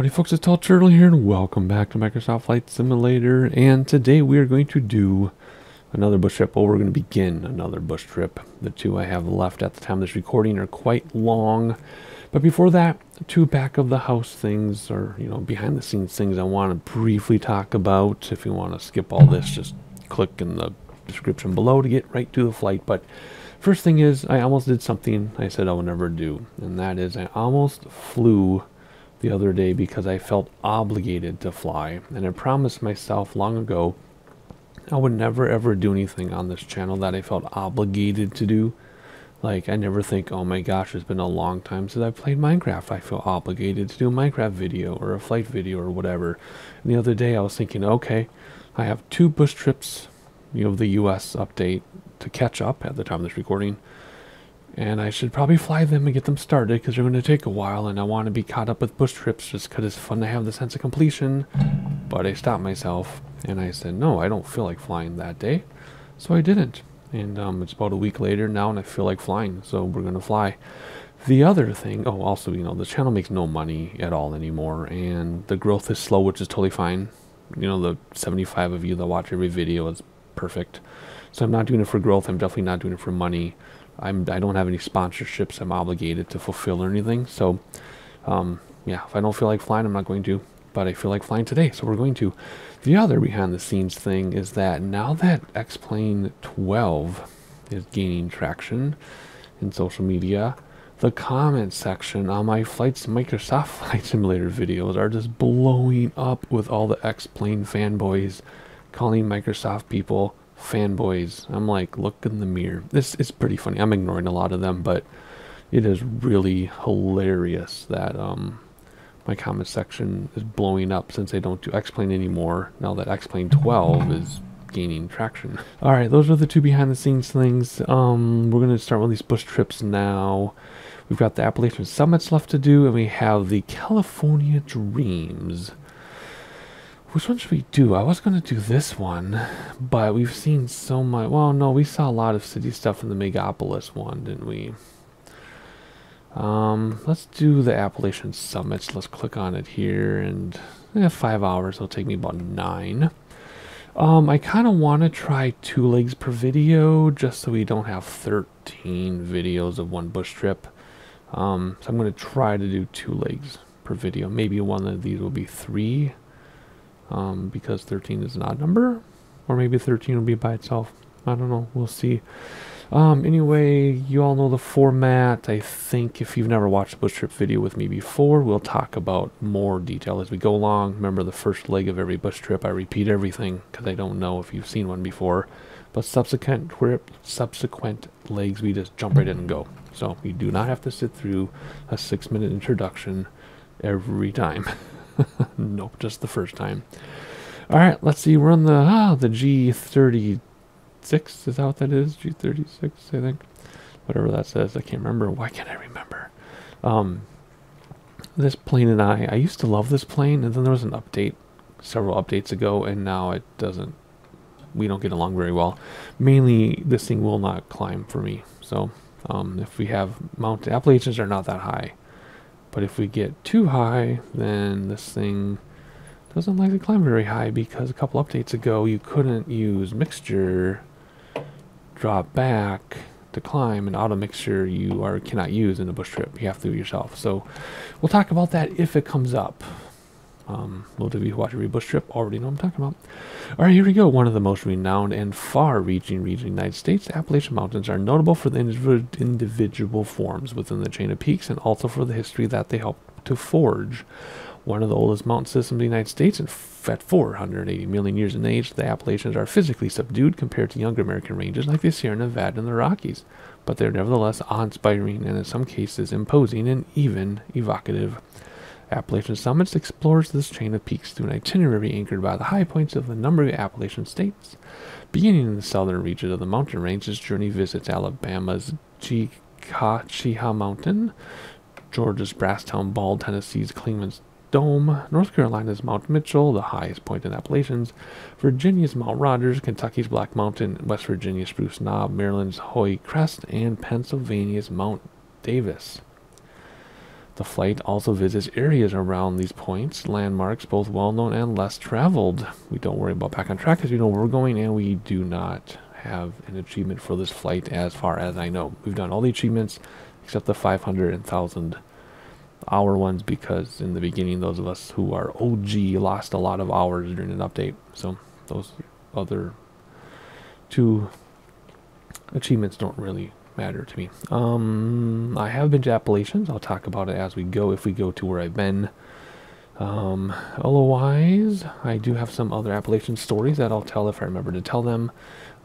Howdy folks, it's Tall Turtle here and welcome back to Microsoft Flight Simulator, and today we are going to do another bush trip. Well, we're going to begin another bush trip. The two I have left at the time of this recording are quite long, but before that, two back of the house things, or you know, behind the scenes things I want to briefly talk about. If you want to skip all this, just click in the description below to get right to the flight. But first thing is, I almost did something I said I would never do, and that is I almost flew the other day because I felt obligated to fly, and I promised myself long ago I would never ever do anything on this channel that I felt obligated to do. Like, I never think, oh my gosh, it's been a long time since I played Minecraft, I feel obligated to do a Minecraft video or a flight video or whatever. And the other day I was thinking, okay, I have two bush trips, you know, the US update to catch up at the time of this recording, and I should probably fly them and get them started because they're going to take a while, and I want to be caught up with bush trips just because it's fun to have the sense of completion. But I stopped myself and I said, no, I don't feel like flying that day. So I didn't. And it's about a week later now and I feel like flying. So we're going to fly. The other thing, oh, also, you know, the channel makes no money at all anymore. And the growth is slow, which is totally fine. You know, the 75 of you that watch every video is perfect. So I'm not doing it for growth. I'm definitely not doing it for money. I don't have any sponsorships I'm obligated to fulfill or anything. So, yeah, if I don't feel like flying, I'm not going to. But I feel like flying today, so we're going to. The other behind-the-scenes thing is that now that X-Plane 12 is gaining traction in social media, the comment section on my Microsoft Flight Simulator videos are just blowing up with all the X-Plane fanboys calling Microsoft people fanboys. I'm like, look in the mirror. This is pretty funny. I'm ignoring a lot of them, but it is really hilarious that my comment section is blowing up since they don't do X-Plane anymore now that X-Plane 12 is gaining traction. All right, those are the two behind the scenes things. We're going to start with these bush trips now. We've got the Appalachian Summits left to do, and we have the California Dreams. Which one should we do? I was going to do this one, but we've seen so much. Well, no, we saw a lot of city stuff in the Megapolis one, didn't we? Let's do the Appalachian Summits. Let's click on it here, and 5 hours. It'll take me about 9. I kind of want to try 2 legs per video, just so we don't have 13 videos of one bush trip. So I'm going to try to do 2 legs per video. Maybe one of these will be 3. Because 13 is an odd number, or maybe 13 will be by itself. I don't know, we'll see. Anyway, you all know the format. I think if you've never watched a bush trip video with me before, we'll talk about more detail as we go along. Remember, the first leg of every bush trip, I repeat everything because I don't know if you've seen one before, but subsequent legs, we just jump right in and go. So you do not have to sit through a 6-minute introduction every time. Nope, just the first time. All right, let's see. We're on the G36. Is that what that is? G36, I think. Whatever that says, I can't remember. Why can't I remember? This plane, and I used to love this plane, and then there was an update several updates ago, and now it doesn't. We don't get along very well. Mainly, this thing will not climb for me. So, if we have mountain Appalachians are not that high. But if we get too high, then this thing doesn't like to climb very high, because a couple updates ago you couldn't use mixture, drop back to climb, and auto mixture you cannot use in a bush trip. You have to do it yourself. So we'll talk about that if it comes up. Those of you who watch every bush trip already know what I'm talking about. All right, here we go. One of the most renowned and far-reaching regions of the United States, the Appalachian Mountains are notable for the individual forms within the chain of peaks, and also for the history that they help to forge. One of the oldest mountain systems in the United States, and at 480 million years in age, the Appalachians are physically subdued compared to younger American ranges like the Sierra Nevada and the Rockies, but they're nevertheless awe-inspiring and in some cases imposing and even evocative. Appalachian Summits explores this chain of peaks through an itinerary anchored by the high points of a number of Appalachian states. Beginning in the southern region of the mountain range, this journey visits Alabama's Cheaha Mountain, Georgia's Brasstown Bald, Tennessee's Clingmans Dome, North Carolina's Mount Mitchell, the highest point in Appalachians, Virginia's Mount Rogers, Kentucky's Black Mountain, West Virginia's Spruce Knob, Maryland's Hoy Crest, and Pennsylvania's Mount Davis. The flight also visits areas around these points, landmarks, both well-known and less traveled. We don't worry about back on track because we know where we're going, and we do not have an achievement for this flight as far as I know. We've done all the achievements except the 500 and 1,000 hour ones because in the beginning those of us who are OG lost a lot of hours during an update. So those other two achievements don't really matter to me. I have been to Appalachians. I'll talk about it as we go if we go to where I've been. Otherwise, I do have some other Appalachian stories that I'll tell if I remember to tell them.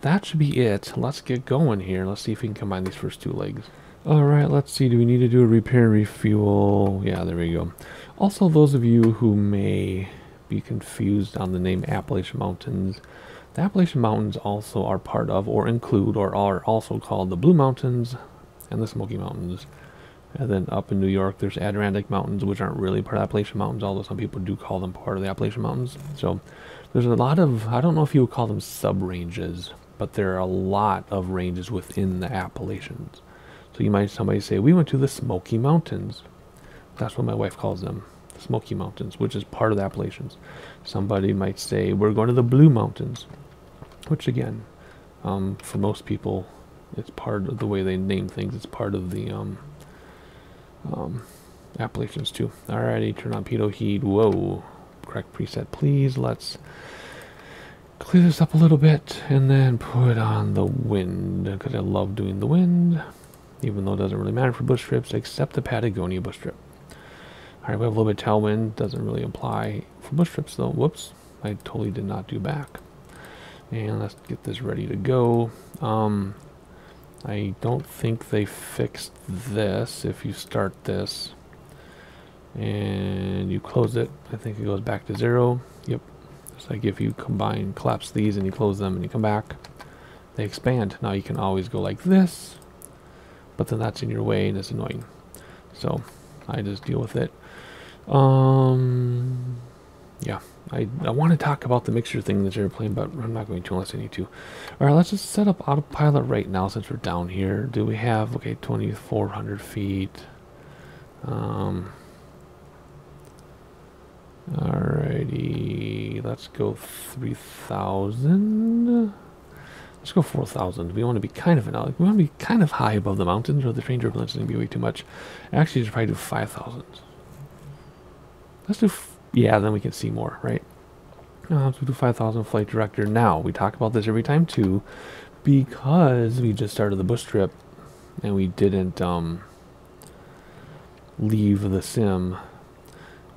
That should be it. Let's get going here. Let's see if we can combine these first two legs. Alright, let's see. Do we need to do a repair, refuel? Yeah, there we go. Also, those of you who may be confused on the name Appalachian Mountains, the Appalachian Mountains also are part of or include or are also called the Blue Mountains and the Smoky Mountains. And then up in New York, there's Adirondack Mountains, which aren't really part of the Appalachian Mountains, although some people do call them part of the Appalachian Mountains. So there's a lot of, I don't know if you would call them sub-ranges, but there are a lot of ranges within the Appalachians. So you might, somebody say, we went to the Smoky Mountains. That's what my wife calls them, the Smoky Mountains, which is part of the Appalachians. Somebody might say, we're going to the Blue Mountains, which again, for most people, it's part of the way they name things. It's part of the Appalachians too. Alrighty, turn on pedo heat. Whoa, correct preset, please. Let's clear this up a little bit and then put on the wind because I love doing the wind, even though it doesn't really matter for bush trips except the Patagonia bush trip. Alright, we have a little bit of tailwind. Doesn't really apply for bush trips though. Whoops, I totally did not do back. And let's get this ready to go. I don't think they fixed this. If you start this and you close it, I think it goes back to zero. Yep. It's like if you combine, collapse these and you close them and you come back, they expand. Now you can always go like this, but then that's in your way and it's annoying. So I just deal with it. Yeah. I want to talk about the mixture thing in this airplane, but I'm not going to unless I need to. Alright, let's just set up autopilot right now since we're down here. Do we have, okay, 2,400 feet. Alrighty, let's go 3,000. Let's go 4,000. We want to be kind of high above the mountains, or the train turbulence is going to be way too much. Actually, you should probably do 5,000. Let's do. Yeah, then we can see more, right? So we do 5,000 flight director. Now, we talk about this every time too, because we just started the bush trip and we didn't leave the sim.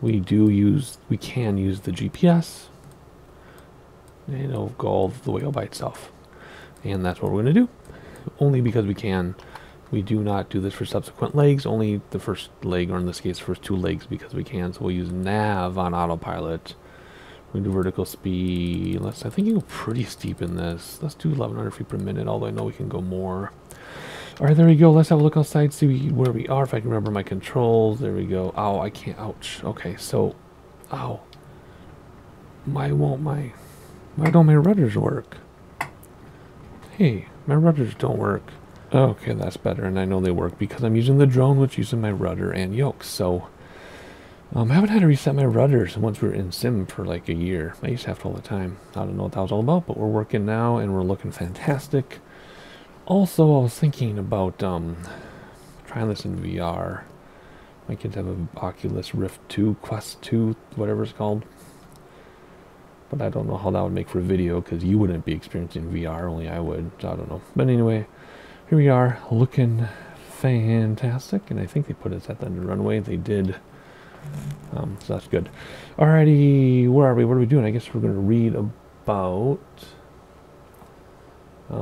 We can use the GPS and it'll go all the way all by itself. And that's what we're gonna do, only because we can. We do not do this for subsequent legs, only the first leg, or in this case, first two legs, because we can. So we'll use nav on autopilot. We're going to do vertical speed. Let's, I think you can go pretty steep in this. Let's do 1,100 feet per minute, although I know we can go more. All right, there we go. Let's have a look outside, see where we are, if I can remember my controls. There we go. Ow, I can't. Ouch. Okay, so, ow. Why don't my rudders work? Hey, my rudders don't work. Okay, that's better, and I know they work because I'm using the drone, which uses my rudder and yoke. So, I haven't had to reset my rudders once we were in sim for like a year. I used to have to all the time. I don't know what that was all about, but we're working now, and we're looking fantastic. Also, I was thinking about trying this in VR. My kids have an Oculus Rift 2, Quest 2, whatever it's called. But I don't know how that would make for video, because you wouldn't be experiencing VR, only I would. So I don't know. But anyway, here we are, looking fantastic, and I think they put us at the end of the runway. They did, so that's good. Alrighty, where are we? What are we doing? I guess we're going to read about, yeah,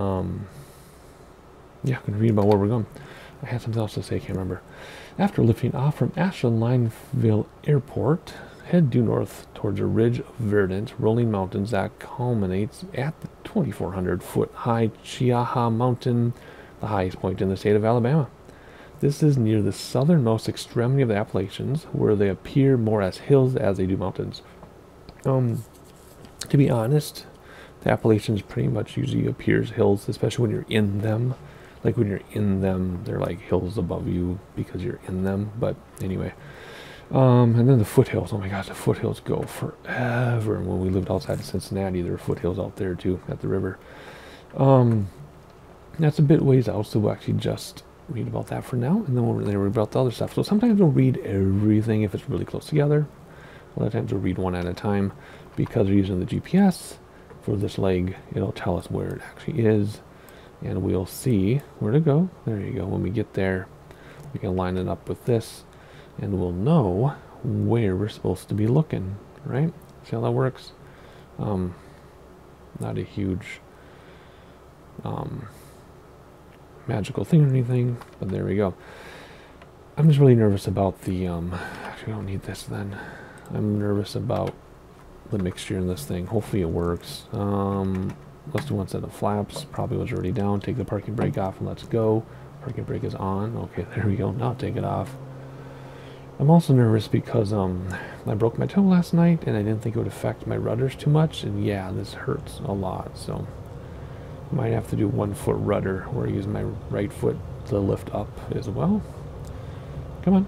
I'm going to read about where we're going. I had something else to say, I can't remember. After lifting off from Ashland Lineville Airport, head due north towards a ridge of verdant, rolling mountains that culminates at the 2,400-foot-high Cheaha Mountain, the highest point in the state of Alabama. This is near the southernmost extremity of the Appalachians, where they appear more as hills as they do mountains. To be honest, the Appalachians pretty much usually appear as hills, especially when you're in them. like when you're in them, they're like hills above you because you're in them. But anyway, and then the foothills. Oh my gosh, the foothills go forever. And when we lived outside of Cincinnati, there were foothills out there too at the river. That's a bit ways out, so we'll actually just read about that for now, and then we'll read about the other stuff. So sometimes we'll read everything if it's really close together. A lot of times we'll read one at a time because we're using the GPS for this leg. It'll tell us where it actually is, and we'll see where to go. There you go. When we get there, we can line it up with this, and we'll know where we're supposed to be looking, right? See how that works? Not a huge magical thing or anything, but there we go. I'm just really nervous about the actually I don't need this then. I'm nervous about the mixture in this thing. Hopefully it works. Let's do one set of flaps. Probably was already down. Take the parking brake off and let's go. Parking brake is on. Okay, there we go. Now take it off. I'm also nervous because I broke my toe last night and I didn't think it would affect my rudders too much, and yeah, this hurts a lot, so might have to do 1 foot rudder where I use my right foot to lift up as well. Come on.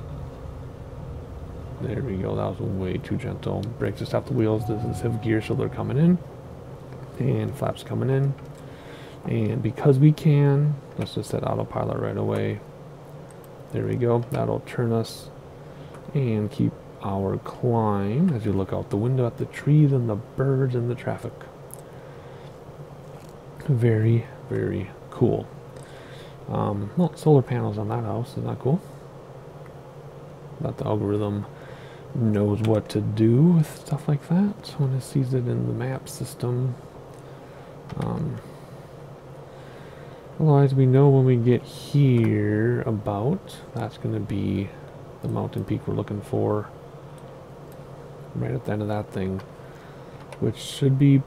There we go. That was way too gentle. Brakes to stop the wheels. This is hip gear, so they're coming in. And flaps coming in. And because we can, let's just set autopilot right away. There we go. That'll turn us and keep our climb as you look out the window at the trees and the birds and the traffic. Very, very cool. Well, solar panels on that house. Isn't that cool? That the algorithm knows what to do with stuff like that. So when it sees it in the map system. Otherwise, we know when we get here about. That's going to be the mountain peak we're looking for. Right at the end of that thing. Which should be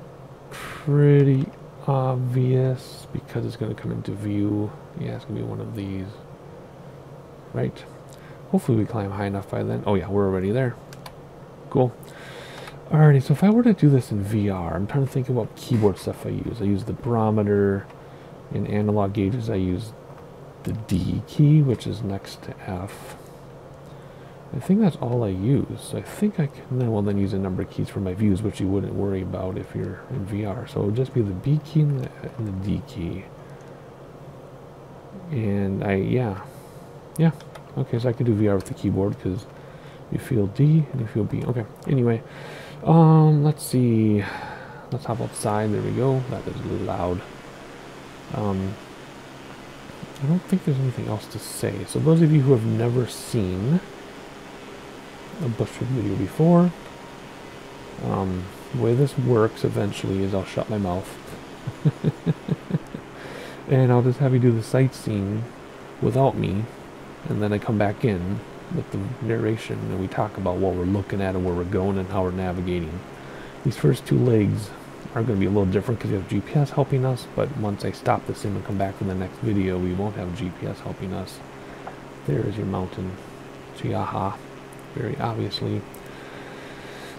pretty obvious because it's going to come into view. Yeah, it's going to be one of these. Right. Hopefully we climb high enough by then. Oh yeah, we're already there. Cool. Alrighty, so if I were to do this in VR, I'm trying to think of what keyboard stuff I use. I use the barometer. In analog gauges, I use the D key, which is next to F. I think that's all I use. I think I can then use the number of keys for my views, which you wouldn't worry about if you're in VR. So it would just be the B key and the D key. And yeah. Okay, so I can do VR with the keyboard because you feel D and you feel B. Okay, anyway, let's see. Let's hop outside. There we go. That is really loud. I don't think there's anything else to say. So those of you who have never seen a Bush Trip video before, the way this works eventually is I'll shut my mouth and I'll just have you do the sightseeing without me, and then I come back in with the narration and we talk about what we're looking at and where we're going and how we're navigating. These first two legs are going to be a little different because we have GPS helping us, but once I stop this and come back in the next video, we won't have GPS helping us. There is your mountain, Cheaha, very obviously.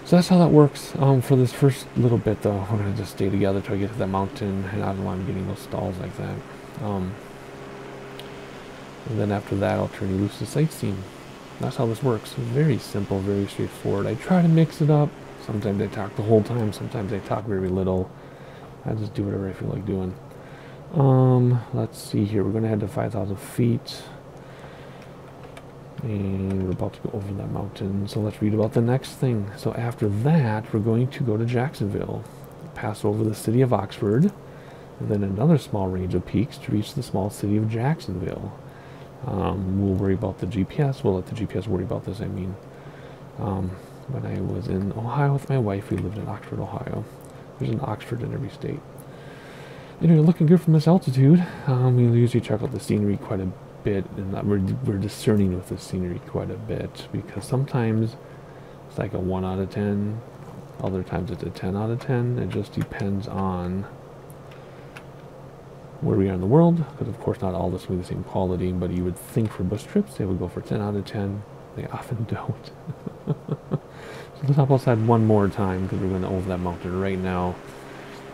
So that's how that works. For this first little bit though, we're going to just stay together till I get to that mountain, and I don't want getting those stalls like that. And then after that, I'll turn you loose to sightseeing. That's how this works. Very simple, very straightforward. I try to mix it up. Sometimes I talk the whole time. Sometimes I talk very little. I just do whatever I feel like doing. Let's see here. We're going to head to 5,000 feet. And we're about to go over that mountain. So let's read about the next thing. So after that, we're going to go to Jacksonville. Pass over the city of Oxford. And then another small range of peaks to reach the small city of Jacksonville. We'll worry about the GPS. We'll let the GPS worry about this, I mean. When I was in Ohio with my wife, we lived in Oxford, Ohio. There's an Oxford in every state. Anyway, looking good from this altitude. We usually check out the scenery quite a bit, and we're discerning with the scenery quite a bit, because sometimes it's like a 1 out of 10, other times it's a 10 out of 10. It just depends on where we are in the world, because of course not all this will be the same quality, but you would think for bus trips they would go for 10 out of 10. They often don't. So let's hop outside one more time, because we're going to over that mountain right now.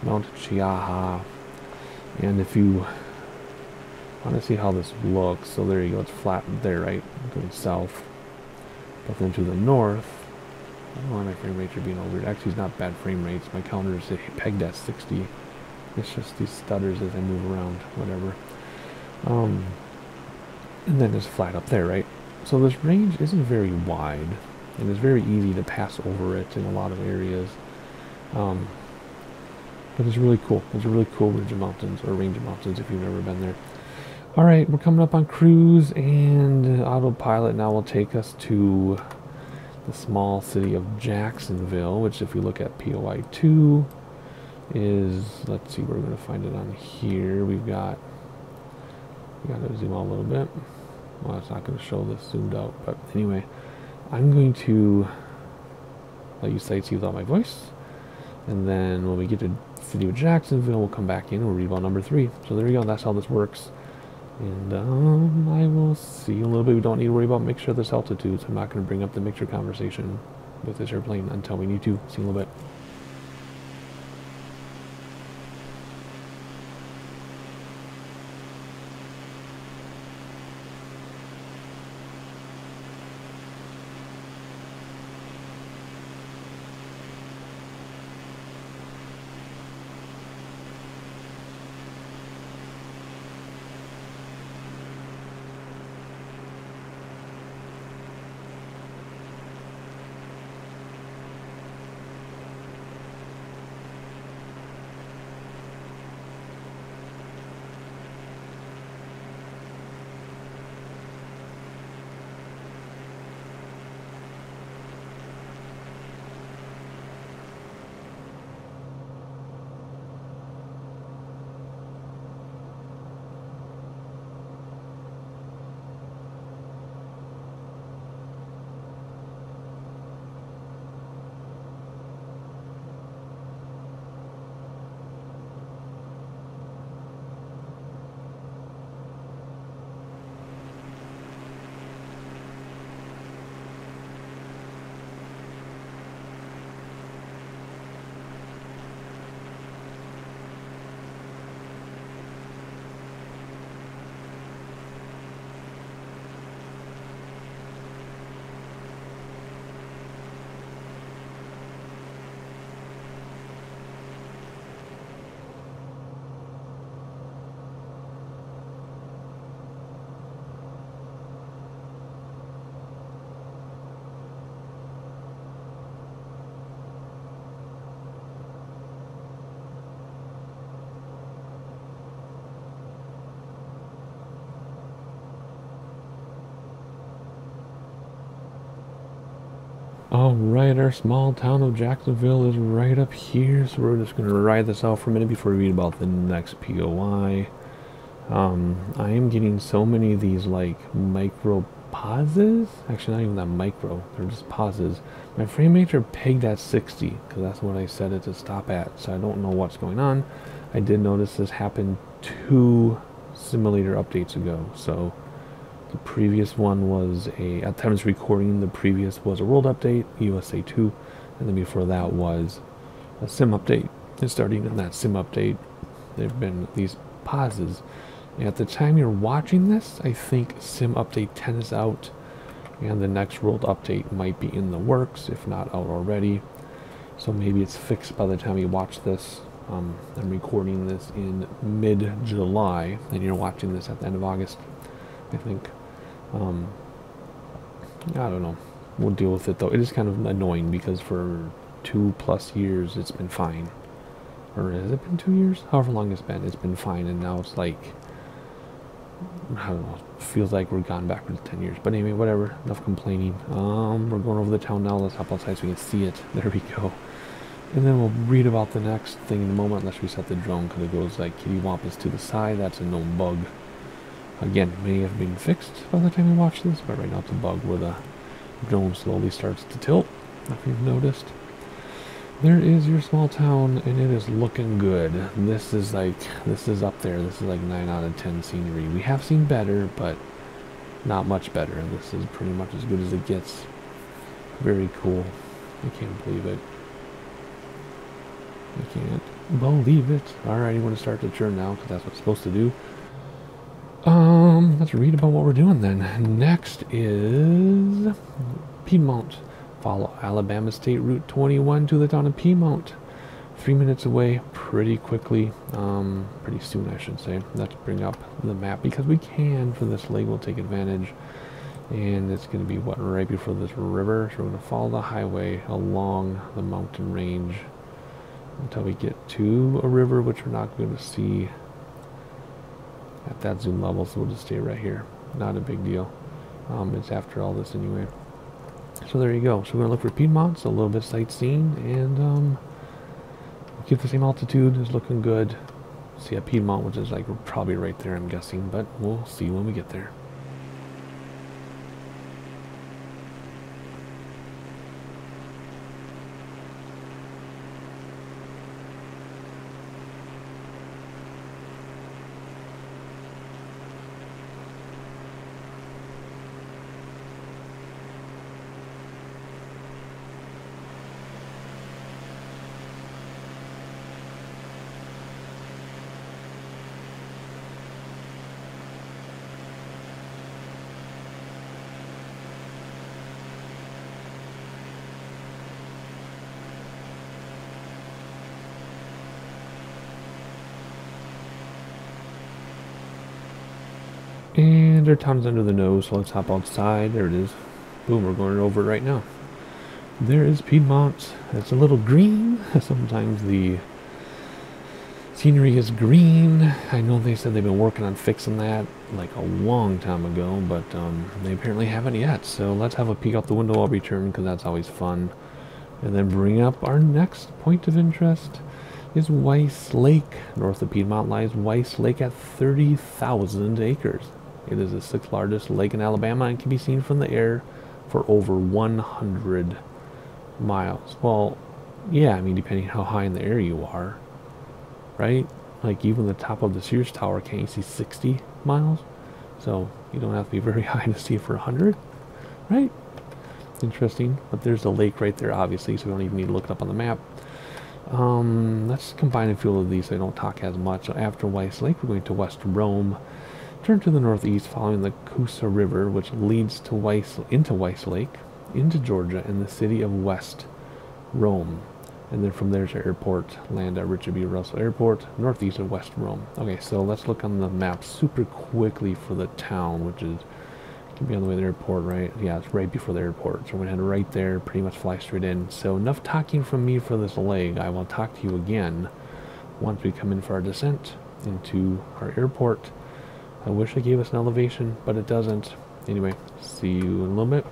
Mount Cheaha. And if you I want to see how this looks. So there you go, it's flat there, right? Going south. But then to the north, I don't want my frame rates are being altered. Actually, it's not bad frame rates. My counter is pegged at 60. It's just these stutters as I move around, whatever. And then it's flat up there, right? So this range isn't very wide, and it's very easy to pass over it in a lot of areas. But it's really cool. It's a really cool ridge of mountains, or range of mountains if you've never been there. Alright, we're coming up on cruise, and autopilot now will take us to the small city of Jacksonville, which if you look at POI2 is, let's see, we're going to find it on here. We've got, we got to zoom out a little bit. Well, it's not going to show this zoomed out, but anyway, I'm going to let you sightsee without my voice, and then when we get to the city of Jacksonville, we'll come back in and we'll read about number 3. So there we go, that's how this works. And I will see you in a little bit. We don't need to worry about mixture of this altitude, so I'm not going to bring up the mixture conversation with this airplane until we need to. See you in a little bit. Alright, our small town of Jacksonville is right up here, so we're just going to ride this out for a minute before we read about the next POI. I am getting so many of these, like, micro pauses. Actually, not even that micro, they're just pauses. My frame rates are pegged at 60, because that's what I set it to stop at, so I don't know what's going on. I did notice this happened 2 simulator updates ago, so... The previous one was a, at the time of this recording, the previous was a world update, USA 2, and then before that was a sim update. And starting in that sim update, there have been these pauses. And at the time you're watching this, I think sim update 10 is out, and the next world update might be in the works, if not out already. So maybe it's fixed by the time you watch this. I'm recording this in mid-July, and you're watching this at the end of August, I think. I don't know, we'll deal with it though. It is kind of annoying because for 2+ years it's been fine, or has it been 2 years, however long it's been fine, and now it's like, I don't know, it feels like we're gone backwards 10 years, but anyway, whatever, enough complaining. We're going over the town now. Let's hop outside so we can see it. There we go, and then we'll read about the next thing in a moment, unless we set the drone, because it goes like kitty wampus to the side. That's a known bug. Again, may have been fixed by the time we watch this, but right now it's a bug where the drone slowly starts to tilt, if you've noticed. There is your small town, and it is looking good. This is like, this is up there. This is like 9 out of 10 scenery. We have seen better, but not much better. This is pretty much as good as it gets. Very cool. I can't believe it. I can't believe it. Alright, you want to start to churn now, because that's what it's supposed to do. Let's read about what we're doing then. Next is Piedmont. Follow Alabama State Route 21 to the town of Piedmont. 3 minutes away, pretty quickly, pretty soon I should say. Let's bring up the map because we can for this lake. We'll take advantage. And it's going to be, what, right before this river. So we're going to follow the highway along the mountain range until we get to a river, which we're not going to see at that zoom level. So we'll just stay right here. Not a big deal. It's after all this anyway. So there you go. So we're going to look for Piedmont. So a little bit sightseeing. And keep the same altitude. It's looking good. See a Piedmont, which is like probably right there, I'm guessing. But we'll see when we get there. And our town's under the nose, so let's hop outside. There it is. Boom, we're going over it right now. There is Piedmont. It's a little green. Sometimes the scenery is green. I know they said they've been working on fixing that like a long time ago, but they apparently haven't yet. So let's have a peek out the window. I'll return because that's always fun. And then bring up our next point of interest. Is Weiss Lake. North of Piedmont lies Weiss Lake at 30,000 acres. It is the sixth largest lake in Alabama and can be seen from the air for over 100 miles. Well, yeah, I mean, depending how high in the air you are, right? Like even the top of the Sears Tower, can't you see 60 miles? So you don't have to be very high to see it for 100, right? Interesting, but there's a lake right there, obviously, so we don't even need to look it up on the map. Let's combine a few of these so I don't talk as much. So after Weiss Lake, we're going to West Rome. Turn to the northeast, following the Coosa River, which leads to Weiss Lake, into Georgia, and the city of West Rome. And then from there to airport, land at Richard B. Russell Airport, northeast of West Rome. Okay, so let's look on the map super quickly for the town, which is, can be on the way to the airport, right? Yeah, it's right before the airport. So we're gonna head right there, pretty much fly straight in. So enough talking from me for this leg. I will talk to you again once we come in for our descent into our airport. I wish it gave us an elevation, but it doesn't. Anyway, see you in a little bit.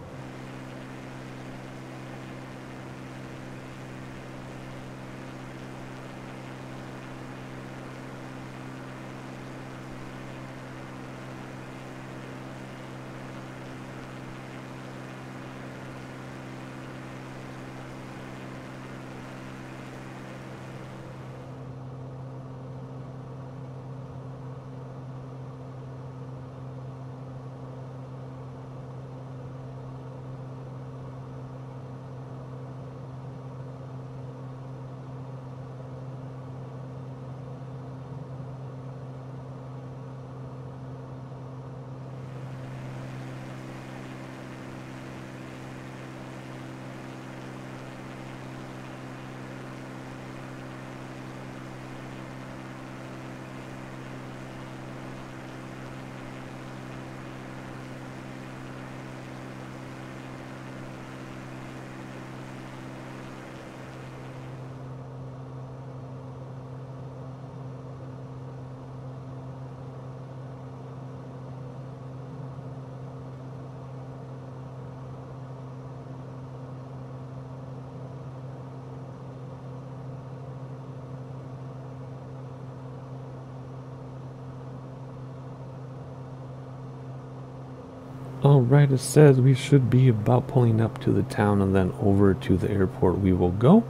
Alright, it says we should be about pulling up to the town and then over to the airport we will go.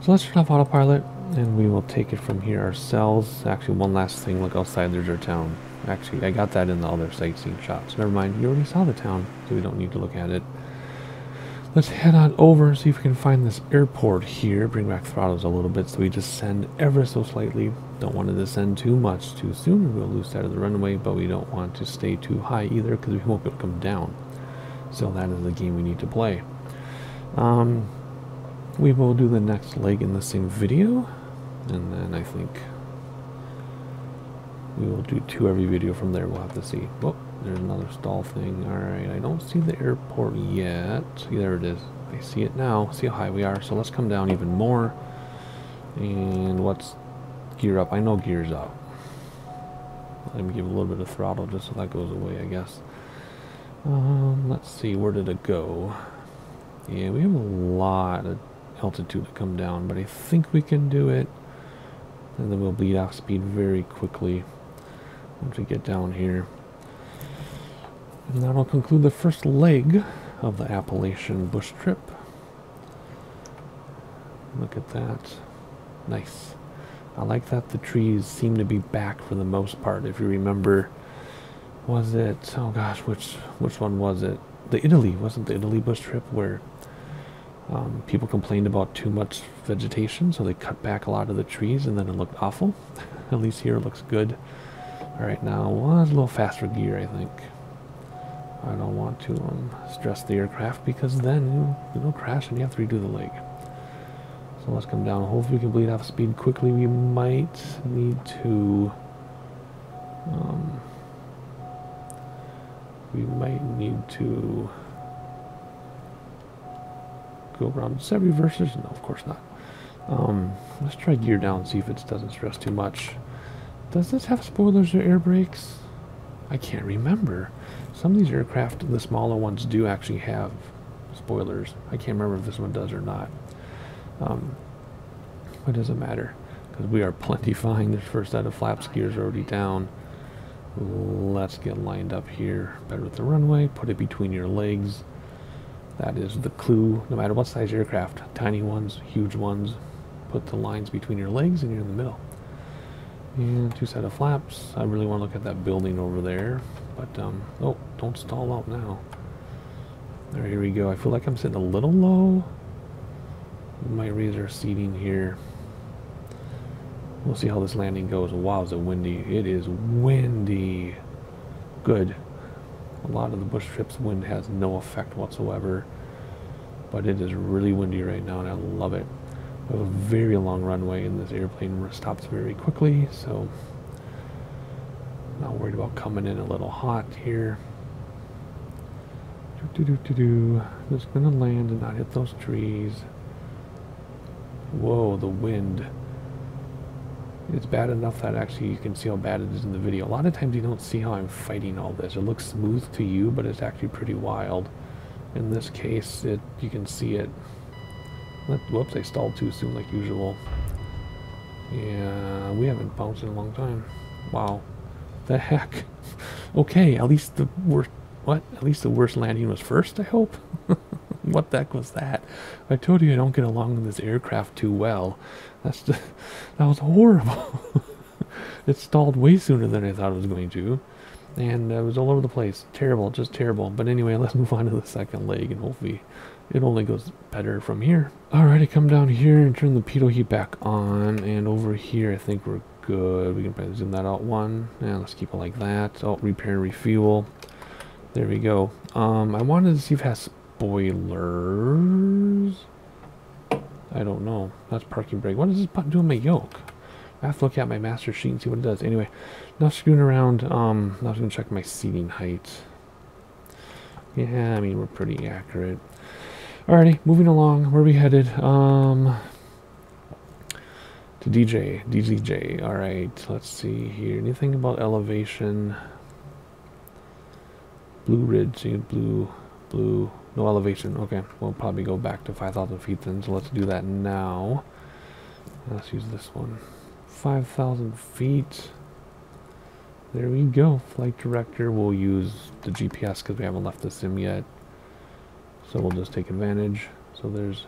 So let's turn off autopilot and we will take it from here ourselves. Actually, one last thing, look outside, there's our town. Actually, I got that in the other sightseeing shots. Never mind, you already saw the town, so we don't need to look at it. Let's head on over and see if we can find this airport here. Bring back throttles a little bit so we descend ever so slightly. Don't want to descend too much too soon. We'll lose sight of the runway, but we don't want to stay too high either because we won't be able to come down. So that is the game we need to play. We will do the next leg in the same video. And then I think we will do two every video from there. We'll have to see. Whoop. There's another stall thing. Alright, I don't see the airport yet. See, there it is. I see it now. See how high we are. So let's come down even more. And let's gear up. I know gear's up. Let me give a little bit of throttle just so that goes away, I guess. Let's see. Where did it go? Yeah, we have a lot of altitude to come down, but I think we can do it. And then we'll bleed off speed very quickly once we get down here. And that'll conclude the first leg of the Appalachian Bush Trip. Look at that. Nice. I like that the trees seem to be back for the most part. If you remember, was it, oh gosh, which one was it? The Italy, wasn't the Italy Bush Trip where people complained about too much vegetation, so they cut back a lot of the trees and then it looked awful. At least here it looks good. Alright, now well, it's a little faster gear, I think. I don't want to stress the aircraft because then it'll crash and you have to redo the leg. So let's come down. Hopefully we can bleed off speed quickly. We might need to go around. Is that reversers? No, of course not. Let's try gear down, see if it doesn't stress too much. Does this have spoilers or air brakes? I can't remember. Some of these aircraft, the smaller ones, do actually have spoilers. I can't remember if this one does or not. But it doesn't matter because we are plenty fine. The first set of flaps gears are already down. Let's get lined up here better with the runway. Put it between your legs. That is the clue. No matter what size aircraft, tiny ones, huge ones, put the lines between your legs and you're in the middle. And two set of flaps. I really want to look at that building over there, but oh, don't stall out now. All right, here we go. I feel like I'm sitting a little low. We might raise our seating here. We'll see how this landing goes. Wow, is it windy? It is windy. Good. A lot of the Bush Trip's wind has no effect whatsoever, but it is really windy right now, and I love it. We have a very long runway, and this airplane stops very quickly, so not worried about coming in a little hot here. Just gonna land and not hit those trees. Whoa, the wind. It's bad enough that actually you can see how bad it is in the video. A lot of times you don't see how I'm fighting all this. It looks smooth to you, but it's actually pretty wild. In this case, you can see it. Whoops, I stalled too soon like usual. Yeah, we haven't bounced in a long time. Wow. The heck? Okay, at least the worst... What? At least the worst landing was first, I hope? What the heck was that? I told you I don't get along with this aircraft too well. That's just, that was horrible. It stalled way sooner than I thought it was going to. And it was all over the place. Terrible, just terrible. But anyway, let's move on to the second leg and hopefully it only goes better from here. Alright, I come down here and turn the pitot heat back on. And over here, I think we're good. We can probably zoom that out one. Yeah, let's keep it like that. Oh, repair and refuel. There we go. I wanted to see if it has spoilers. I don't know. That's parking brake. What does this button do on my yoke? I have to look at my master sheet and see what it does. Anyway, now screwing around. I was going to check my seating height. Yeah, I mean, we're pretty accurate. Alrighty, moving along. Where are we headed? To DZJ. Alright, let's see here. Anything about elevation? Blue Ridge, blue. No elevation. Okay, we'll probably go back to 5,000 feet then, so let's do that now. Let's use this one. 5,000 feet. There we go. Flight director. We'll use the GPS because we haven't left the sim yet. So we'll just take advantage. So there's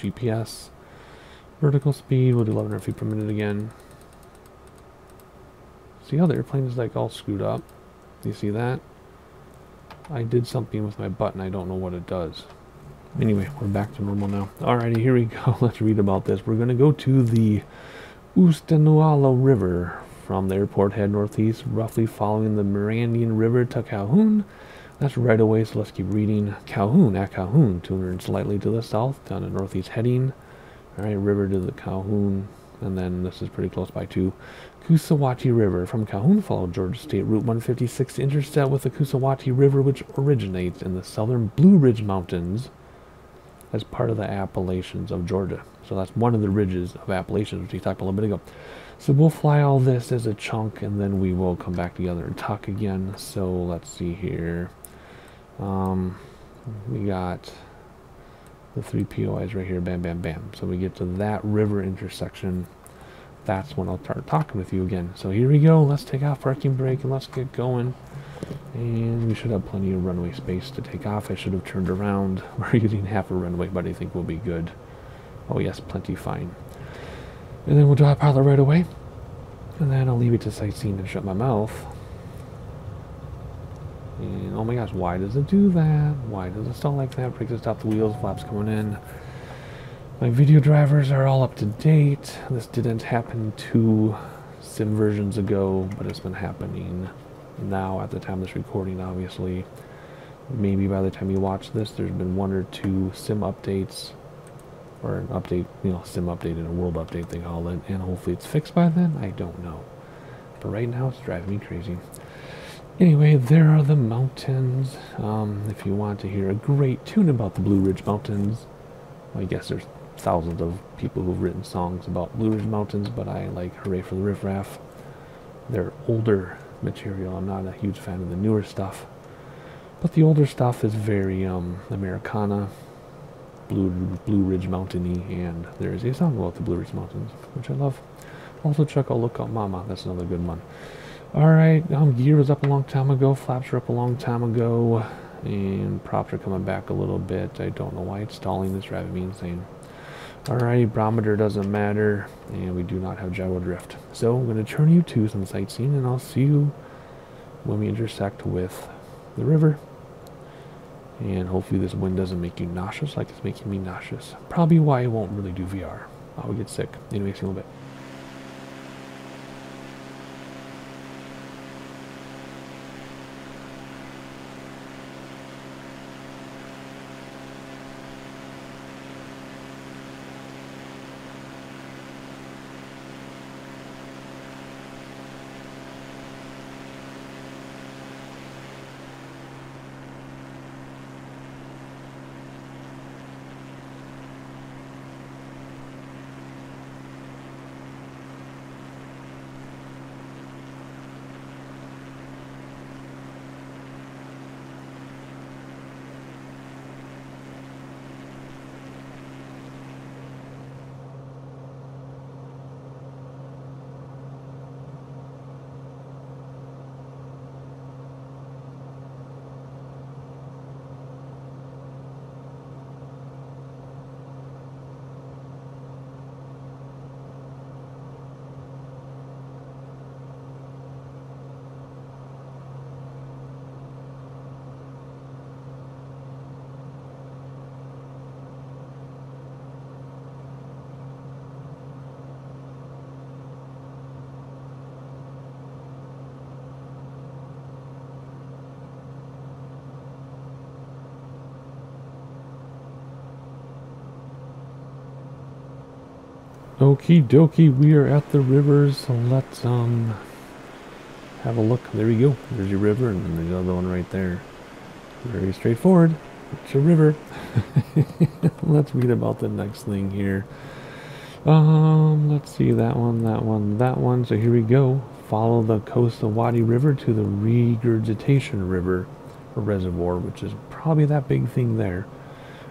GPS. Vertical speed, we'll do 1,100 feet per minute again. See how the airplane is like all screwed up? You see that? I did something with my button, I don't know what it does. Anyway, we're back to normal now. Alrighty, here we go. Let's read about this. We're going to go to the Oostenaula River. From the airport, head northeast, roughly following the Mirandian River to Calhoun. That's right away, so let's keep reading. Calhoun, at Calhoun, 200 slightly to the south, down to northeast heading. Alright, river to the Calhoun, and then this is pretty close by too. Coosawattee River. From Calhoun, follow Georgia State Route 156 to intersect with the Coosawattee River, which originates in the southern Blue Ridge Mountains as part of the Appalachians of Georgia. So that's one of the ridges of Appalachians, which we talked a little bit ago. So we'll fly all this as a chunk, and then we will come back together and talk again. So let's see here. We got the three POIs right here, bam, bam, bam. So we get to that river intersection. That's when I'll start talking with you again. So here we go. Let's take off, parking brake, and let's get going. And we should have plenty of runway space to take off. I should have turned around. We're using half a runway, but I think we'll be good. Oh yes, plenty fine. And then we'll drop pilot right away. And then I'll leave it to sightseeing and shut my mouth. And oh my gosh, why does it do that? Why does it stall like that? Brakes to stop the wheels, flaps coming in. My video drivers are all up to date. This didn't happen 2 sim versions ago, but it's been happening now at the time of this recording, obviously. Maybe by the time you watch this, there's been 1 or 2 sim updates, or an update, you know, sim update and a world update, they call it, and hopefully it's fixed by then. I don't know, but right now it's driving me crazy. Anyway, there are the mountains. If you want to hear a great tune about the Blue Ridge Mountains, I guess there's thousands of people who've written songs about Blue Ridge Mountains, but I like Hooray for the Riff Raff. They're older material. I'm not a huge fan of the newer stuff, but the older stuff is very Americana, Blue Ridge Mountainy, and there is a song about the Blue Ridge Mountains, which I love. Also check out Look Out Mama. That's another good one. Alright, gear was up a long time ago, flaps were up a long time ago, and props are coming back a little bit. I don't know why it's stalling. This driving me insane. Alright, barometer doesn't matter, and we do not have gyro drift. So I'm going to turn you to some sightseeing, and I'll see you when we intersect with the river. And hopefully this wind doesn't make you nauseous like it's making me nauseous. Probably why I won't really do VR. I would get sick. Anyway, see you in a little bit. Okie dokie, we are at the rivers, so let's have a look. There we go. There's your river, and then there's the other one right there. Very straightforward. It's a river. Let's read about the next thing here. Let's see, that one, that one, that one. So here we go. Follow the Coosawattee River to the Regurgitation River or reservoir, which is probably that big thing there.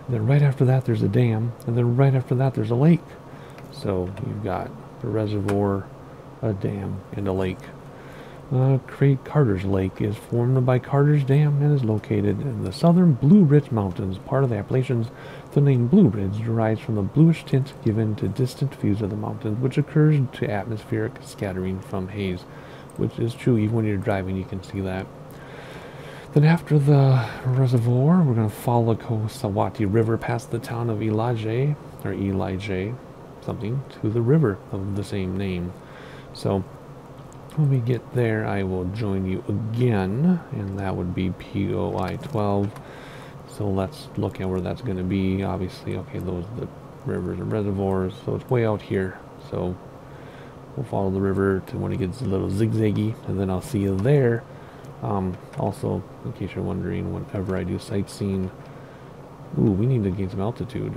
And then right after that there's a dam, and then right after that there's a lake. So you've got the reservoir, a dam, and a lake. Carter's Lake is formed by Carter's Dam and is located in the southern Blue Ridge Mountains, part of the Appalachians. The name Blue Ridge derives from the bluish tint given to distant views of the mountains, which occurs to atmospheric scattering from haze, which is true. Even when you're driving, you can see that. Then after the reservoir, we're going to follow the Coosawattee River past the town of Ellijay, or Ellijay, something, to the river of the same name. So when we get there, I will join you again, and that would be POI 12. So let's look at where that's going to be. Obviously, okay, those are the rivers and reservoirs, so it's way out here. So we'll follow the river to when it gets a little zigzaggy, and then I'll see you there. Also, in case you're wondering, whenever I do sightseeing, ooh, we need to gain some altitude.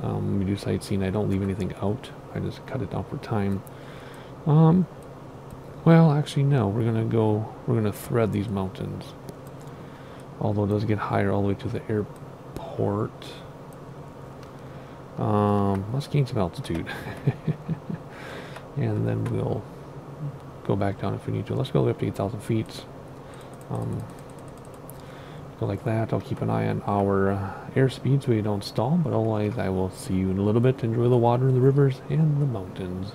When we do sightseeing, I don't leave anything out. I just cut it down for time. Well, actually, no. We're gonna thread these mountains. Although it does get higher all the way to the airport. Let's gain some altitude. And then we'll go back down if we need to. Let's go up to 8,000 feet. Go like that. I'll keep an eye on our airspeed so we don't stall, but otherwise I will see you in a little bit. Enjoy the water, the rivers, and the mountains.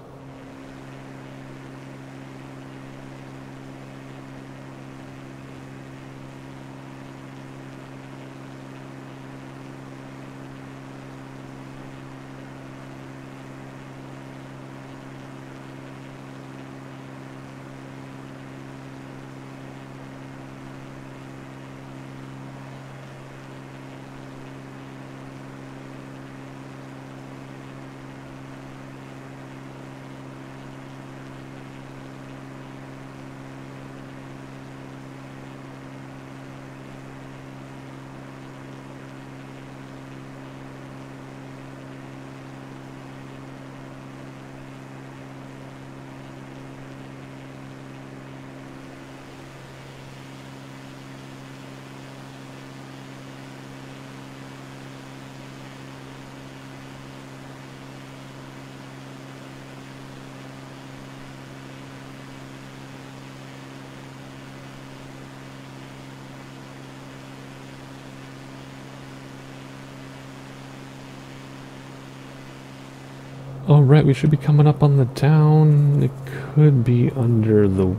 Alright, we should be coming up on the town. It could be under the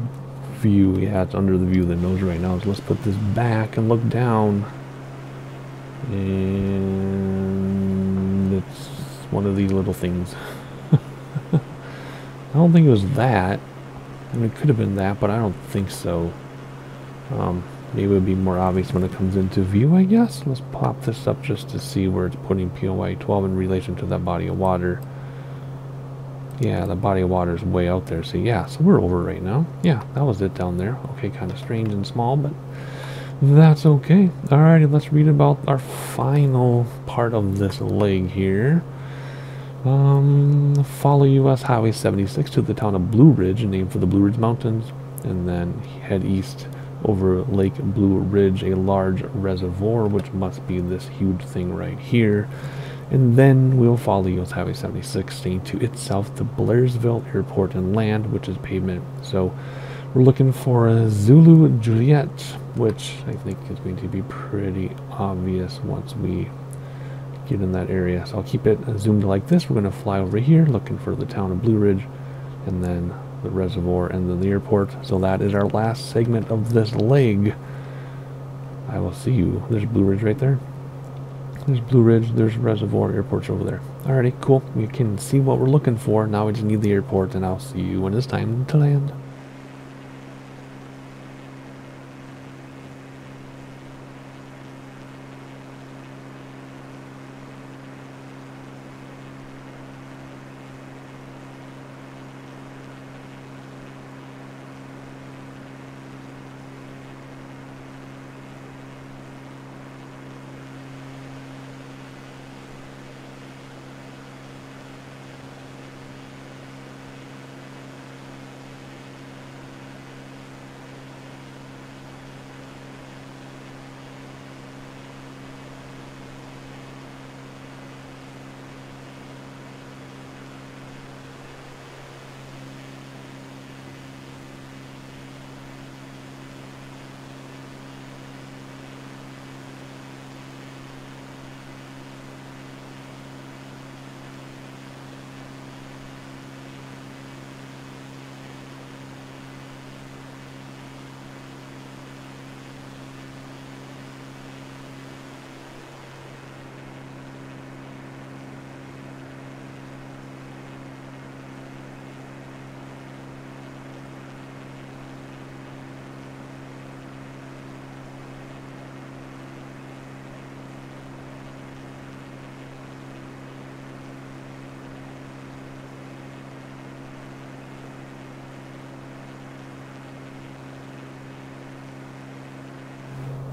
view. Yeah, it's under the view of the nose right now. So let's put this back and look down. And it's one of these little things. I don't think it was that. I mean, it could have been that, but I don't think so. Maybe it would be more obvious when it comes into view, I guess. Let's pop this up just to see where it's putting POI 12 in relation to that body of water. Yeah, the body of water is way out there. So yeah, so we're over right now. Yeah, that was it down there. Okay, kind of strange and small, but that's okay. Alrighty, let's read about our final part of this leg here. Follow U.S. Highway 76 to the town of Blue Ridge, named for the Blue Ridge Mountains, and then head east over Lake Blue Ridge, a large reservoir, which must be this huge thing right here. And then we'll follow U.S. Highway 76, staying to its south to Blairsville Airport and land, which is pavement. So we're looking for a Zulu Juliet, which I think is going to be pretty obvious once we get in that area. So I'll keep it zoomed like this. We're going to fly over here, looking for the town of Blue Ridge, and then the reservoir, and then the airport. So that is our last segment of this leg. I will see you. There's Blue Ridge right there. There's Blue Ridge, there's reservoir, airports over there. Alrighty, cool. We can see what we're looking for. Now we just need the airport, and I'll see you when it's time to land.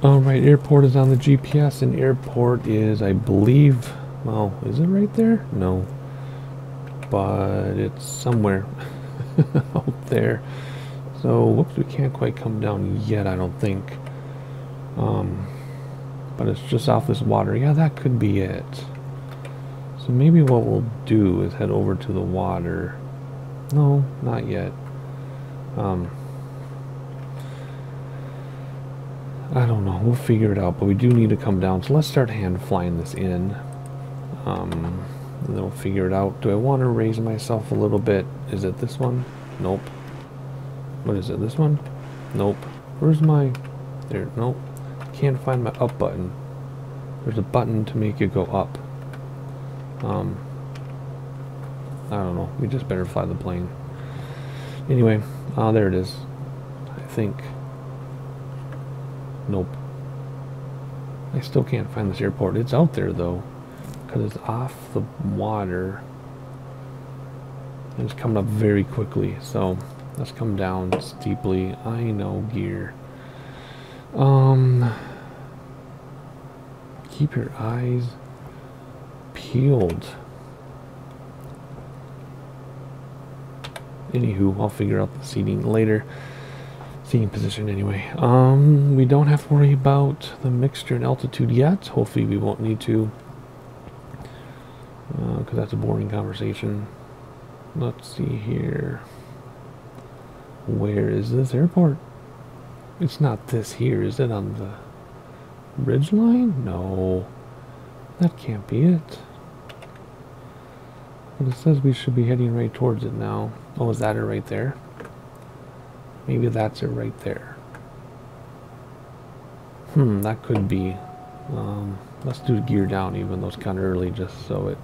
Alright, airport is on the GPS, and airport is, I believe, well, is it right there? No. But it's somewhere out there. So, whoops, we can't quite come down yet, I don't think. But it's just off this water. Yeah, that could be it. So maybe what we'll do is head over to the water. No, not yet. I don't know. We'll figure it out, but we do need to come down. So let's start hand flying this in. And then we'll figure it out. Do I want to raise myself a little bit? Is it this one? Nope. What is it? This one? Nope. Where's my... There. Nope. Can't find my up button. There's a button to make you go up. I don't know. We just better fly the plane. Anyway. There it is. I think... Nope. I still can't find this airport. It's out there though, because it's off the water. And it's coming up very quickly, so let's come down steeply. I know gear. Keep your eyes peeled. Anywho, I'll figure out the seating later. Seating position anyway. We don't have to worry about the mixture and altitude yet. Hopefully we won't need to, because that's a boring conversation. Let's see here. Where is this airport? It's not this here, is it? On the ridge line? No, that can't be it. But it says we should be heading right towards it now. Oh, is that it right there? Maybe that's it right there. That could be. Let's do gear down, even though it's kind of early, just so it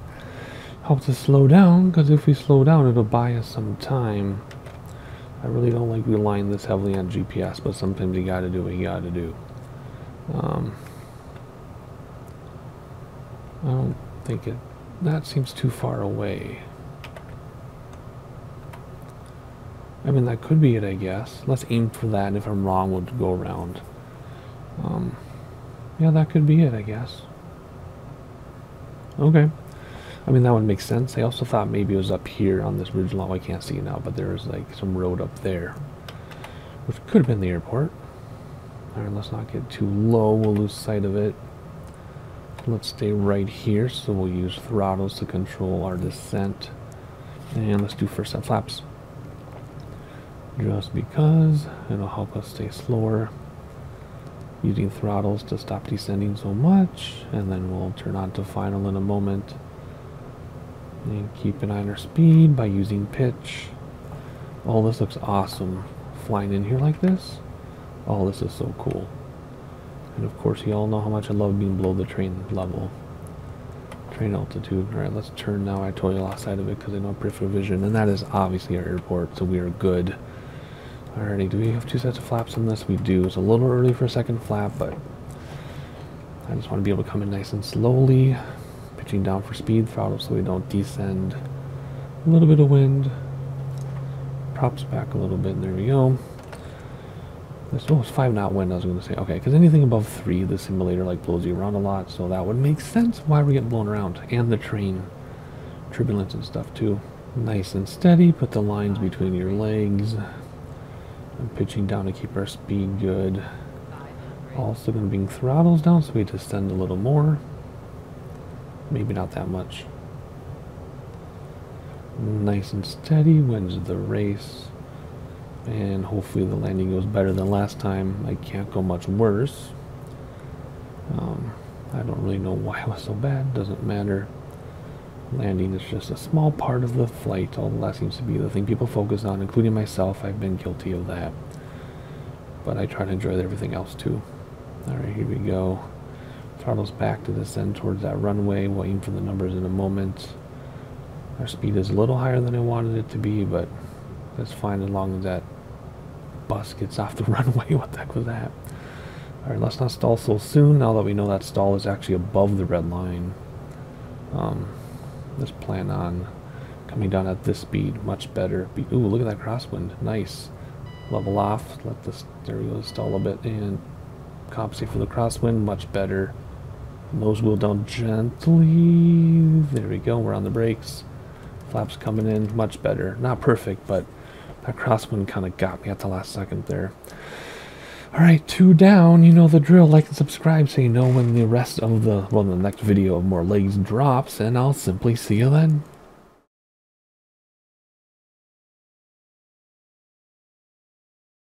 helps us slow down, because if we slow down, it'll buy us some time. I really don't like relying this heavily on GPS, but sometimes you gotta do what you gotta do. I don't think it... That seems too far away. I mean, that could be it, I guess. Let's aim for that, and if I'm wrong, we'll go around. Yeah, that could be it, I guess. Okay. I mean, that would make sense. I also thought maybe it was up here on this ridge line. I can't see it now, but there was, like, some road up there, which could have been the airport. All right, let's not get too low. We'll lose sight of it. Let's stay right here, so we'll use throttles to control our descent. And let's do first set flaps, just because it'll help us stay slower, using throttles to stop descending so much. And then we'll turn on to final in a moment, and keep an eye on our speed by using pitch. Oh, this looks awesome flying in here like this. Oh, this is so cool. And of course, you all know how much I love being below the train level, train altitude. All right, let's turn now. I totally lost sight of it because I know peripheral vision, and that is obviously our airport, so we are good. Alrighty, do we have two sets of flaps on this? We do. It's a little early for a second flap, but I just want to be able to come in nice and slowly. Pitching down for speed, throttle so we don't descend. A little bit of wind. Props back a little bit, and there we go. This was 5-knot wind, I was going to say. Okay, because anything above 3, the simulator like blows you around a lot, so that would make sense why we're getting blown around. And the train turbulence and stuff, too. Nice and steady. Put the lines between your legs. I'm pitching down to keep our speed good. Also going to bring throttles down so we descend a little more. Maybe not that much. Nice and steady, wins the race. And hopefully the landing goes better than last time. I can't go much worse. I don't really know why it was so bad. Doesn't matter. Landing is just a small part of the flight, although that seems to be the thing people focus on, including myself. I've been guilty of that, but I try to enjoy everything else too. Alright, here we go. Throttles back to descend towards that runway. We'll aim for the numbers in a moment. Our speed is a little higher than I wanted it to be, but that's fine as long as that bus gets off the runway. What the heck was that? Alright, let's not stall so soon, now that we know that stall is actually above the red line. Let's plan on coming down at this speed, much better. Ooh, look at that crosswind, nice. Level off, let this, there we go, stall a bit, and compensate for the crosswind. Much better. Nose wheel down gently. There we go. We're on the brakes. Flaps coming in. Much better. Not perfect, but that crosswind kind of got me at the last second there. All right, 2 down. You know the drill. Like and subscribe so you know when the next video of more legs drops, and I'll simply see you then.